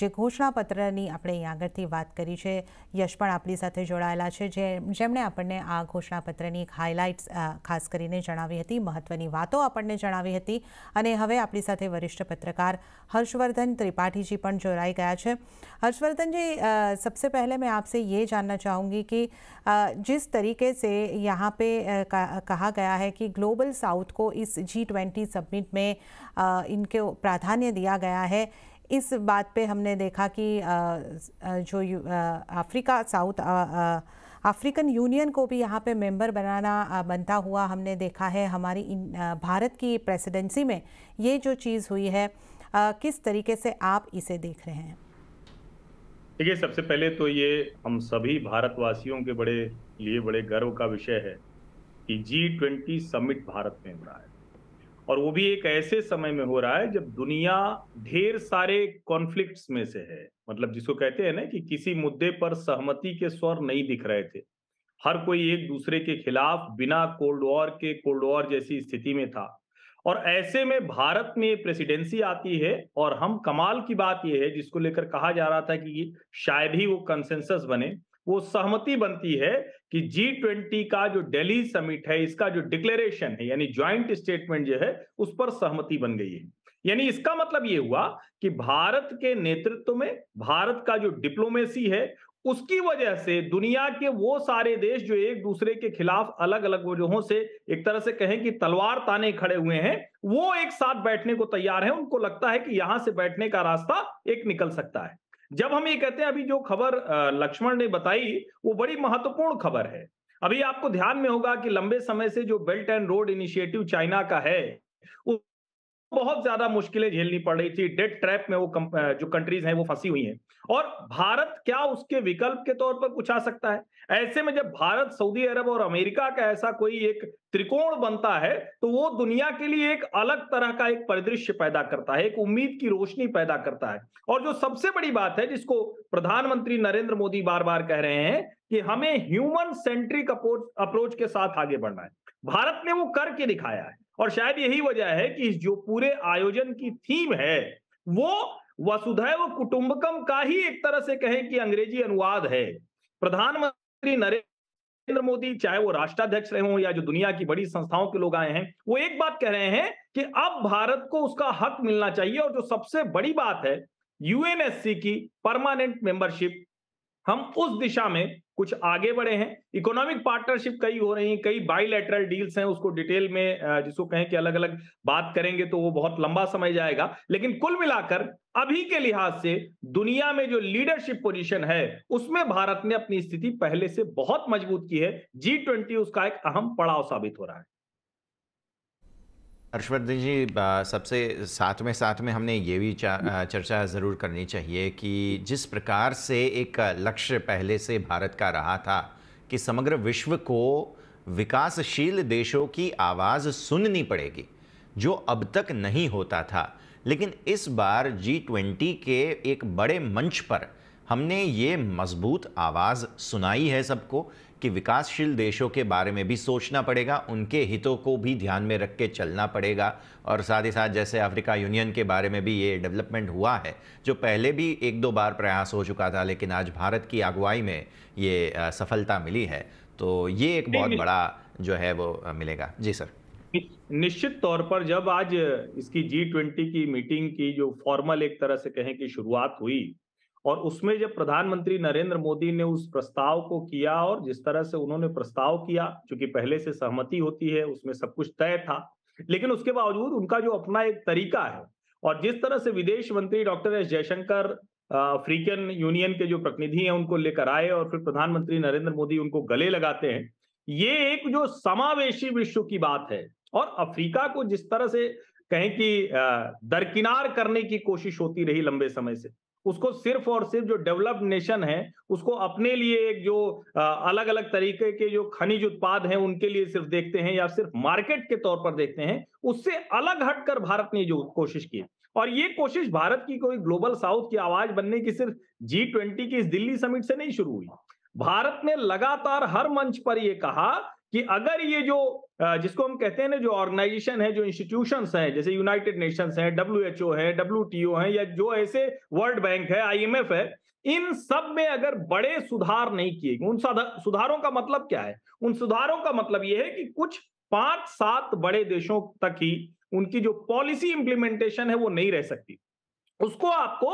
જે ઘોષણાપત્રની આપણે આગળથી વાત કરી છે, યશ પણ આપણી સાથે જોડાયેલા છે જેમણે આપણને આ ઘોષણાપત્રની હાઇલાઇટ્સ ખાસ કરીને જણાવી હતી, મહત્વની વાતો આપણને જણાવી હતી અને હવે આપણી સાથે વરિષ્ઠ પત્રકાર हर्षवर्धन त्रिपाठी जी પણ જોડાઈ ગયા છે। हर्षवर्धन जी, सबसे पहले मैं आपसे ये जानना चाहूँगी कि जिस तरीके से यहाँ पे कहा गया है कि ग्लोबल साउथ को इस G20 समिट में इनके प्राधान्य दिया गया है, इस बात पे हमने देखा कि जो अफ्रीका साउथ अफ्रीकन यूनियन को भी यहाँ पे मेंबर बनता हुआ हमने देखा है। हमारी भारत की प्रेसिडेंसी में ये जो चीज़ हुई है, किस तरीके से आप इसे देख रहे हैं? देखिए, सबसे पहले तो ये हम सभी भारतवासियों के बड़े गर्व का विषय है कि G20 समिट भारत में हो रहा है, और वो भी एक ऐसे समय में हो रहा है जब दुनिया ढेर सारे कॉन्फ्लिक्ट्स में से है। मतलब जिसको कहते हैं ना कि किसी मुद्दे पर सहमति के स्वर नहीं दिख रहे थे, हर कोई एक दूसरे के खिलाफ बिना कोल्ड वॉर जैसी स्थिति में था। और ऐसे में भारत में प्रेसिडेंसी आती है और हम कमाल की बात यह है, जिसको लेकर कहा जा रहा था कि शायद ही वो कंसेंसस बने, वो सहमति बनती है कि G20 का जो दिल्ली समिट है, इसका जो डिक्लेरेशन है यानी ज्वाइंट स्टेटमेंट जो है, उस पर सहमति बन गई है। यानी इसका मतलब ये हुआ कि भारत के नेतृत्व में भारत का जो डिप्लोमेसी है, उसकी वजह से दुनिया के वो सारे देश जो एक दूसरे के खिलाफ अलग अलग वजहों से एक तरह से कहें कि तलवार ताने खड़े हुए हैं, वो एक साथ बैठने को तैयार हैं। उनको लगता है कि यहां से बैठने का रास्ता एक निकल सकता है। जब हम ये कहते हैं, अभी जो खबर लक्ष्मण ने बताई वो बड़ी महत्वपूर्ण खबर है। अभी आपको ध्यान में होगा कि लंबे समय से जो belt and road initiative China का है, बहुत ज्यादा मुश्किलें झेलनी पड़ रही थी। डेट ट्रैप में वो जो कंट्रीज हैं वो फंसी हुई हैं, और भारत क्या उसके विकल्प के तौर पर कुछ आ सकता है? ऐसे में जब भारत, सऊदी अरब और अमेरिका का ऐसा कोई एक त्रिकोण बनता है, तो वो दुनिया के लिए एक अलग तरह का एक परिदृश्य पैदा करता है, एक उम्मीद की रोशनी पैदा करता है। और जो सबसे बड़ी बात है, जिसको प्रधानमंत्री नरेंद्र मोदी बार बार कह रहे हैं कि हमें ह्यूमन सेंट्रिक अप्रोच के साथ आगे बढ़ना है, भारत ने वो करके दिखाया है। और शायद यही वजह है कि जो पूरे आयोजन की थीम है, वो वसुधैव कुटुंबकम का ही एक तरह से कहें कि अंग्रेजी अनुवाद है। प्रधानमंत्री नरेंद्र मोदी, चाहे वो राष्ट्राध्यक्ष रहे हों या जो दुनिया की बड़ी संस्थाओं के लोग आए हैं, वो एक बात कह रहे हैं कि अब भारत को उसका हक मिलना चाहिए। और जो सबसे बड़ी बात है, UNSC की परमानेंट मेंबरशिप, हम उस दिशा में कुछ आगे बढ़े हैं। इकोनॉमिक पार्टनरशिप कई हो रही हैं, कई बायलैटरल डील्स हैं, उसको डिटेल में जिसको कहें कि अलग अलग बात करेंगे तो वो बहुत लंबा समय जाएगा। लेकिन कुल मिलाकर अभी के लिहाज से दुनिया में जो लीडरशिप पोजीशन है, उसमें भारत ने अपनी स्थिति पहले से बहुत मजबूत की है। G20 उसका एक अहम पड़ाव साबित हो रहा है। हर्षवर्धन जी, सबसे साथ में हमने ये भी चर्चा ज़रूर करनी चाहिए कि जिस प्रकार से एक लक्ष्य पहले से भारत का रहा था कि समग्र विश्व को विकासशील देशों की आवाज़ सुननी पड़ेगी, जो अब तक नहीं होता था, लेकिन इस बार G20 के एक बड़े मंच पर हमने ये मजबूत आवाज़ सुनाई है सबको कि विकासशील देशों के बारे में भी सोचना पड़ेगा, उनके हितों को भी ध्यान में रख के चलना पड़ेगा। और साथ ही साथ जैसे अफ्रीका यूनियन के बारे में भी ये डेवलपमेंट हुआ है, जो पहले भी एक दो बार प्रयास हो चुका था, लेकिन आज भारत की अगुवाई में ये सफलता मिली है, तो ये एक बहुत बड़ा जो है वो मिलेगा। जी सर, निश्चित तौर पर जब आज इसकी G20 की मीटिंग की जो फॉर्मल एक तरह से कहें कि शुरुआत हुई, और उसमें जब प्रधानमंत्री नरेंद्र मोदी ने उस प्रस्ताव को किया, और जिस तरह से उन्होंने प्रस्ताव किया, चूंकि पहले से सहमति होती है, उसमें सब कुछ तय था, लेकिन उसके बावजूद उनका जो अपना एक तरीका है, और जिस तरह से विदेश मंत्री doctor S Jaishankar African Union के जो प्रतिनिधि हैं उनको लेकर आए, और फिर प्रधानमंत्री नरेंद्र मोदी उनको गले लगाते हैं, ये एक जो समावेशी विश्व की बात है। और अफ्रीका को जिस तरह से कहें कि दरकिनार करने की कोशिश होती रही लंबे समय से, उसको सिर्फ और सिर्फ जो डेवलप्ड नेशन है उसको अपने लिए एक जो अलग अलग तरीके के जो खनिज उत्पाद हैं उनके लिए सिर्फ देखते हैं, या सिर्फ मार्केट के तौर पर देखते हैं, उससे अलग हटकर भारत ने जो कोशिश की। और ये कोशिश भारत की कोई ग्लोबल साउथ की आवाज बनने की सिर्फ G20 की इस दिल्ली समिट से नहीं शुरू हुई। भारत ने लगातार हर मंच पर यह कहा कि अगर ये जो जिसको हम कहते हैं ना जो ऑर्गेनाइजेशन है, जो इंस्टीट्यूशंस हैं, जैसे यूनाइटेड नेशंस है, WHO है, WTO है, या जो ऐसे वर्ल्ड बैंक है, IMF है, इन सब में अगर बड़े सुधार नहीं किए, उन सुधारों का मतलब क्या है? उन सुधारों का मतलब यह है कि कुछ 5-7 बड़े देशों तक ही उनकी जो पॉलिसी इंप्लीमेंटेशन है वो नहीं रह सकती। उसको आपको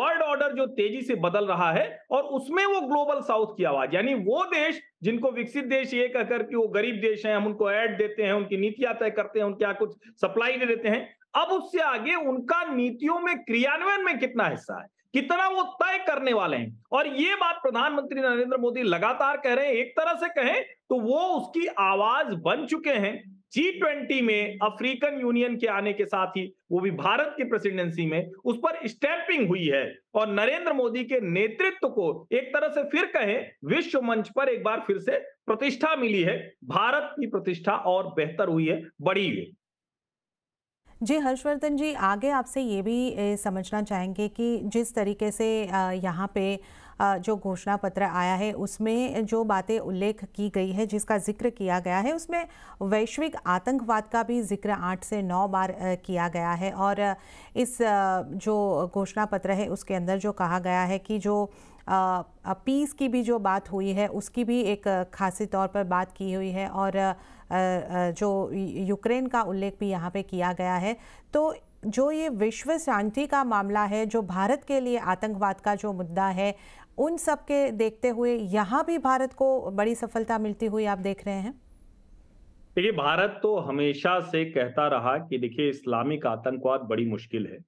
वर्ल्ड ऑर्डर जो तेजी से बदल रहा है और उसमें वो ग्लोबल साउथ की आवाज, यानी वो देश जिनको विकसित देश ये कहकर कि वो गरीब देश हैं, हम उनको ऐड देते हैं, उनकी नीतियां तय करते हैं, उनके यहाँ कुछ सप्लाई दे देते हैं, अब उससे आगे उनका नीतियों में क्रियान्वयन में कितना हिस्सा है, कितना वो तय करने वाले हैं। और ये बात प्रधानमंत्री नरेंद्र मोदी लगातार कह रहे हैं। एक तरह से कहें तो वो उसकी आवाज बन चुके हैं। G20 में अफ्रीकन यूनियन के आने के साथ ही वो भी भारत की प्रेसिडेंसी में उस पर स्टैंपिंग हुई है और नरेंद्र मोदी के नेतृत्व को एक तरह से फिर कहें विश्व मंच पर एक बार फिर से प्रतिष्ठा मिली है, भारत की प्रतिष्ठा और बेहतर हुई है, बढ़ी है। जी हर्षवर्धन जी, आगे आपसे ये भी समझना चाहेंगे कि जिस तरीके से यहाँ पे जो घोषणा पत्र आया है उसमें जो बातें उल्लेख की गई है, जिसका जिक्र किया गया है, उसमें वैश्विक आतंकवाद का भी जिक्र 8 से 9 बार किया गया है। और इस जो घोषणा पत्र है उसके अंदर जो कहा गया है कि जो पीस की भी जो बात हुई है उसकी भी एक खासी तौर पर बात की हुई है और जो यूक्रेन का उल्लेख भी यहाँ पे किया गया है। तो जो ये विश्व शांति का मामला है, जो भारत के लिए आतंकवाद का जो मुद्दा है, उन सब के देखते हुए यहाँ भी भारत को बड़ी सफलता मिलती हुई आप देख रहे हैं। देखिए, भारत तो हमेशा से कहता रहा कि देखिए इस्लामिक आतंकवाद बड़ी मुश्किल है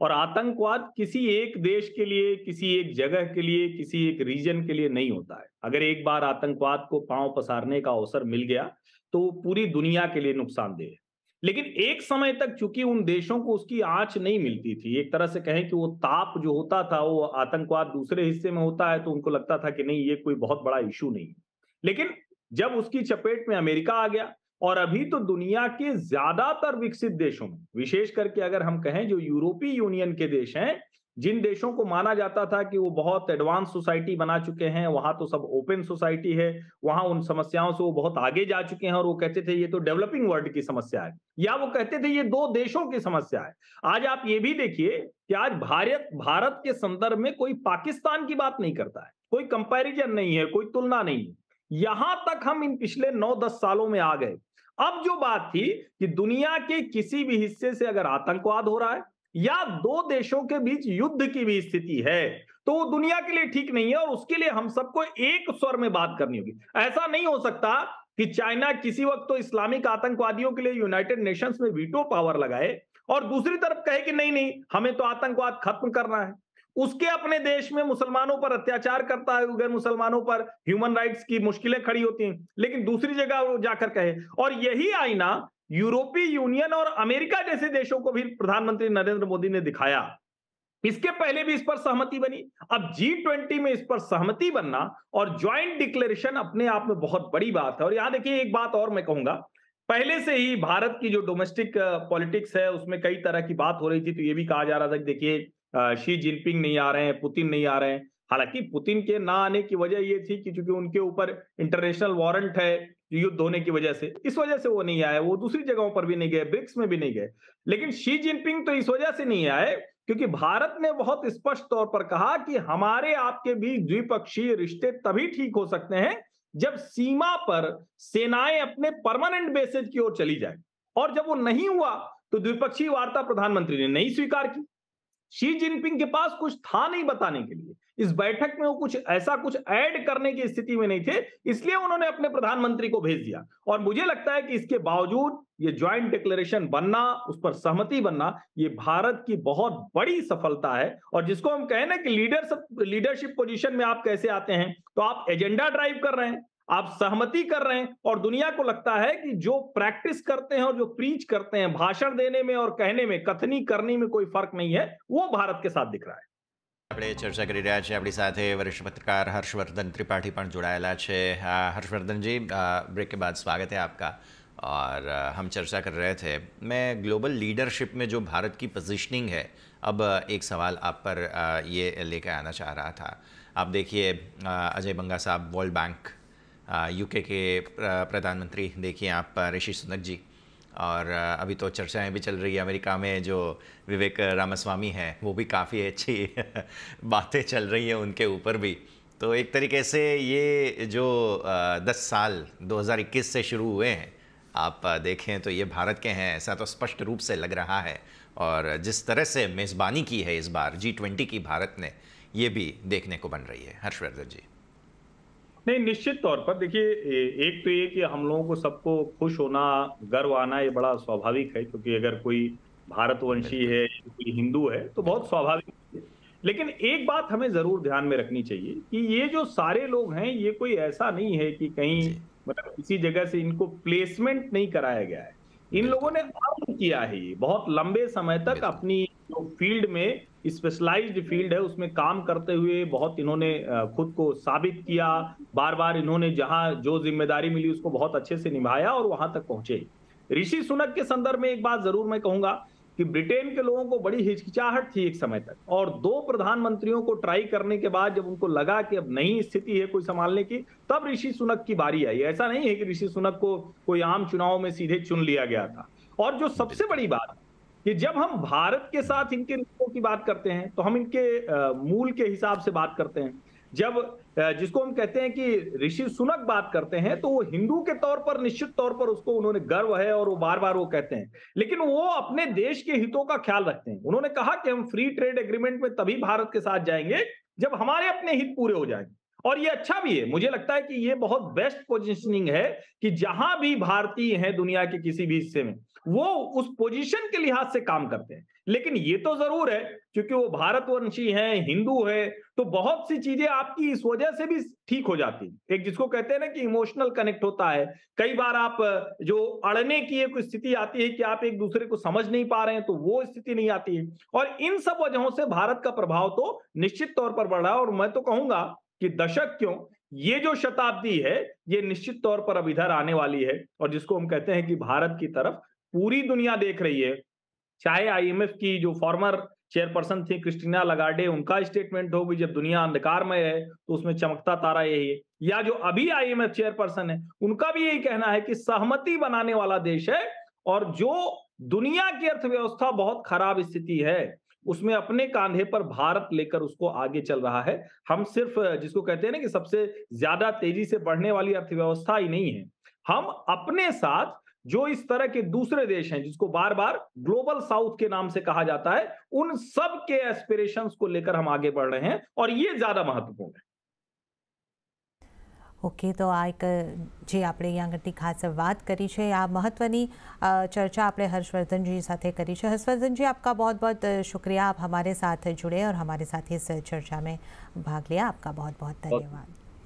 और आतंकवाद किसी एक देश के लिए, किसी एक जगह के लिए, किसी एक रीजन के लिए नहीं होता है। अगर एक बार आतंकवाद को पांव पसारने का अवसर मिल गया तो पूरी दुनिया के लिए नुकसानदेह है। लेकिन एक समय तक चूंकि उन देशों को उसकी आंच नहीं मिलती थी, एक तरह से कहें कि वो ताप जो होता था, वो आतंकवाद दूसरे हिस्से में होता है तो उनको लगता था कि नहीं ये कोई बहुत बड़ा इशू नहीं है। लेकिन जब उसकी चपेट में अमेरिका आ गया और अभी तो दुनिया के ज्यादातर विकसित देशों में, विशेष करके अगर हम कहें जो यूरोपीय यूनियन के देश हैं, जिन देशों को माना जाता था कि वो बहुत एडवांस सोसाइटी बना चुके हैं, वहां तो सब ओपन सोसाइटी है, वहां उन समस्याओं से वो बहुत आगे जा चुके हैं और वो कहते थे ये तो डेवलपिंग वर्ल्ड की समस्या है, या वो कहते थे ये 2 देशों की समस्या है। आज आप ये भी देखिए कि आज भारत के संदर्भ में कोई पाकिस्तान की बात नहीं करता है, कोई कंपेरिजन नहीं है, कोई तुलना नहीं है। यहां तक हम इन पिछले 9-10 सालों में आ गए। अब जो बात थी कि दुनिया के किसी भी हिस्से से अगर आतंकवाद हो रहा है या 2 देशों के बीच युद्ध की भी स्थिति है तो वो दुनिया के लिए ठीक नहीं है और उसके लिए हम सबको एक स्वर में बात करनी होगी। ऐसा नहीं हो सकता कि चाइना किसी वक्त तो इस्लामिक आतंकवादियों के लिए यूनाइटेड नेशंस में वीटो पावर लगाए और दूसरी तरफ कहे कि नहीं नहीं हमें तो आतंकवाद खत्म करना है, उसके अपने देश में मुसलमानों पर अत्याचार करता है, गैर मुसलमानों पर ह्यूमन राइट्स की मुश्किलें खड़ी होती हैं, लेकिन दूसरी जगह वो जाकर कहे। और यही आईना यूरोपीय यूनियन और अमेरिका जैसे देशों को भी प्रधानमंत्री नरेंद्र मोदी ने दिखाया। इसके पहले भी इस पर सहमति बनी, अब G20 में इस पर सहमति बनना और ज्वाइंट डिक्लेरेशन अपने आप में बहुत बड़ी बात है। और यहां देखिए एक बात और मैं कहूंगा, पहले से ही भारत की जो डोमेस्टिक पॉलिटिक्स है उसमें कई तरह की बात हो रही थी, तो ये भी कहा जा रहा था कि देखिए शी जिनपिंग नहीं आ रहे हैं, पुतिन नहीं आ रहे हैं। हालांकि पुतिन के ना आने की वजह यह थी कि चूंकि उनके ऊपर इंटरनेशनल वारंट है युद्ध होने की वजह से, इस वजह से वो नहीं आए, वो दूसरी जगहों पर भी नहीं गए, ब्रिक्स में भी नहीं गए। लेकिन शी जिनपिंग तो इस वजह से नहीं आए क्योंकि भारत ने बहुत स्पष्ट तौर पर कहा कि हमारे आपके बीच द्विपक्षीय रिश्ते तभी ठीक हो सकते हैं जब सीमा पर सेनाएं अपने परमानेंट बेसिस की ओर चली जाए, और जब वो नहीं हुआ तो द्विपक्षीय वार्ता प्रधानमंत्री ने नहीं स्वीकार की। शी जिनपिंग के पास कुछ था नहीं बताने के लिए, इस बैठक में वो कुछ ऐसा कुछ ऐड करने की स्थिति में नहीं थे, इसलिए उन्होंने अपने प्रधानमंत्री को भेज दिया। और मुझे लगता है कि इसके बावजूद ये ज्वाइंट डिक्लेरेशन बनना, उस पर सहमति बनना, ये भारत की बहुत बड़ी सफलता है। और जिसको हम कहें ना कि लीडरशिप पोजीशन में आप कैसे आते हैं, तो आप एजेंडा ड्राइव कर रहे हैं, आप सहमति कर रहे हैं और दुनिया को लगता है कि जो प्रैक्टिस करते हैं और जो प्रीच करते हैं, भाषण देने में और कहने में, कथनी करने में कोई फर्क नहीं है, वो भारत के साथ दिख रहा है। આપણે ચર્ચા કરી રહ્યા છીએ, આપણી સાથે વરિષ્ઠ પત્રકાર હર્ષવર્ધન ત્રિપાઠી પણ જોડાયેલા છે। હર્ષવર્ધનજી, બ્રેક के बाद स्वागत है आपका। और हम चर्चा कर रहे थे, मैं ग्लोबल लीडरशिप में जो भारत की पोजीशनिंग है, अब एक सवाल आप पर ये लेकर आना चाह रहा था। आप देखिए अजय बंगा साहब वर्ल्ड बैंक यूके के प्रधानमंत्री देखिए आप ऋषि सुनक जी, और अभी तो चर्चाएं भी चल रही है अमेरिका में, जो विवेक रामास्वामी हैं वो भी काफ़ी अच्छी बातें चल रही हैं उनके ऊपर भी। तो एक तरीके से ये जो 10 साल 2021 से शुरू हुए हैं आप देखें तो ये भारत के हैं, ऐसा तो स्पष्ट रूप से लग रहा है। और जिस तरह से मेज़बानी की है इस बार G20 की भारत ने, ये भी देखने को बन रही है। हर्षवर्धन जी, नहीं, निश्चित तौर पर देखिए, एक तो ये कि हम लोगों को सबको खुश होना, गर्व आना, ये बड़ा स्वाभाविक है, क्योंकि अगर कोई भारतवंशी है, कोई हिंदू है तो बहुत स्वाभाविक है। लेकिन एक बात हमें जरूर ध्यान में रखनी चाहिए कि ये जो सारे लोग हैं, ये कोई ऐसा नहीं है कि कहीं मतलब किसी जगह से इनको प्लेसमेंट नहीं कराया गया है। इन लोगों ने अर्न किया है, बहुत लंबे समय तक अपनी जो फील्ड में स्पेशलाइज्ड फील्ड है उसमें काम करते हुए बहुत इन्होंने खुद को साबित किया। बार बार इन्होंने जहां जो जिम्मेदारी मिली उसको बहुत अच्छे से निभाया और वहां तक पहुंचे। ऋषि सुनक के संदर्भ में एक बात जरूर मैं कहूंगा कि ब्रिटेन के लोगों को बड़ी हिचकिचाहट थी एक समय तक, और दो प्रधानमंत्रियों को ट्राई करने के बाद जब उनको लगा कि अब नई स्थिति है कोई संभालने की, तब ऋषि सुनक की बारी आई। ऐसा नहीं है कि ऋषि सुनक को कोई आम चुनाव में सीधे चुन लिया गया था। और जो सबसे बड़ी बात कि जब हम भारत के साथ इनके रिश्तों की बात करते हैं तो हम इनके मूल के हिसाब से बात करते हैं। जब जिसको हम कहते हैं कि ऋषि सुनक बात करते हैं तो वो हिंदू के तौर पर निश्चित तौर पर उसको उन्होंने गर्व है और वो बार बार वो कहते हैं, लेकिन वो अपने देश के हितों का ख्याल रखते हैं। उन्होंने कहा कि हम फ्री ट्रेड एग्रीमेंट में तभी भारत के साथ जाएंगे जब हमारे अपने हित पूरे हो जाएंगे। और ये अच्छा भी है, मुझे लगता है कि ये बहुत बेस्ट पोजीशनिंग है कि जहां भी भारतीय हैं दुनिया के किसी भी हिस्से में, वो उस पोजीशन के लिहाज से काम करते हैं। लेकिन ये तो जरूर है क्योंकि वो भारतवंशी हैं, हिंदू है, तो बहुत सी चीजें आपकी इस वजह से भी ठीक हो जाती है। एक जिसको कहते हैं ना कि इमोशनल कनेक्ट होता है। कई बार आप जो अड़ने की एक स्थिति आती है कि आप एक दूसरे को समझ नहीं पा रहे हैं, तो वो स्थिति नहीं आती है। और इन सब वजहों से भारत का प्रभाव तो निश्चित तौर पर बढ़ा, और मैं तो कहूंगा कि दशक क्यों, ये जो शताब्दी है ये निश्चित तौर पर अब इधर आने वाली है। और जिसको हम कहते हैं कि भारत की तरफ पूरी दुनिया देख रही है, चाहे IMF की जो फॉर्मर चेयरपर्सन थी क्रिस्टीना लगार्डे, उनका स्टेटमेंट हो कि जब दुनिया अंधकार में है तो उसमें चमकता तारा यही है, या जो अभी IMF चेयरपर्सन है उनका भी यही कहना है कि सहमति बनाने वाला देश है, और जो दुनिया की अर्थव्यवस्था बहुत खराब स्थिति है उसमें अपने कांधे पर भारत लेकर उसको आगे चल रहा है। हम सिर्फ जिसको कहते हैं ना कि सबसे ज्यादा तेजी से बढ़ने वाली अर्थव्यवस्था ही नहीं है, हम अपने साथ जो इस तरह के दूसरे देश हैं जिसको बार बार ग्लोबल साउथ के नाम से कहा जाता है, उन सब के एस्पिरेशंस को लेकर हम आगे बढ़ रहे हैं, और ये ज्यादा महत्वपूर्ण है। ओके, तो आ एक जे आपणे अहीं आगळनी खास बात करी है, आ महत्वनी चर्चा आपणे हर्षवर्धन जी साथे करी है। हर्षवर्धन जी, आपका बहुत बहुत शुक्रिया, आप हमारे साथ जुड़े और हमारे साथ इस चर्चा में भाग लिया। आपका बहुत बहुत धन्यवाद।